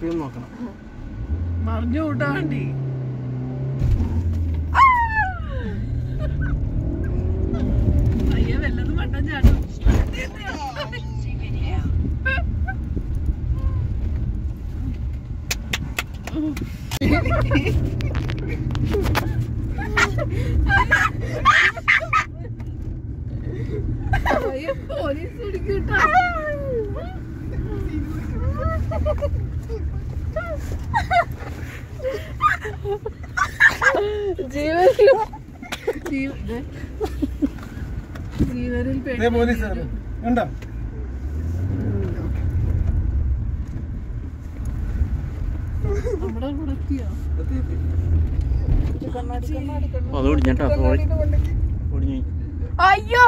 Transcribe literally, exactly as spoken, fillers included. കുപ്പിയിൽ നോക്കണം. മറിഞ്ഞു കൂട്ടാണ്ടി അയ്യ വല്ലതും വട്ടം ചാടും. പോലീസ് പിടിക്കൂട്ടാ. ജീവനിൽ ജീവനിൽ ഉണ്ടോ? അതോടി ഞാൻ അയ്യോ